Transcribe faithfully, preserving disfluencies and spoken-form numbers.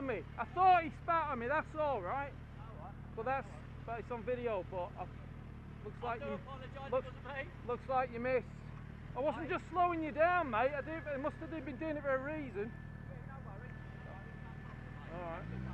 on me. I thought he spat on me, that's all right. Oh, right. But that's, but it's on video, but I, looks like you look, looks like you missed. I wasn't just slowing you down, mate. I, did, I must have been doing it for a reason. Yeah, no worries. All right.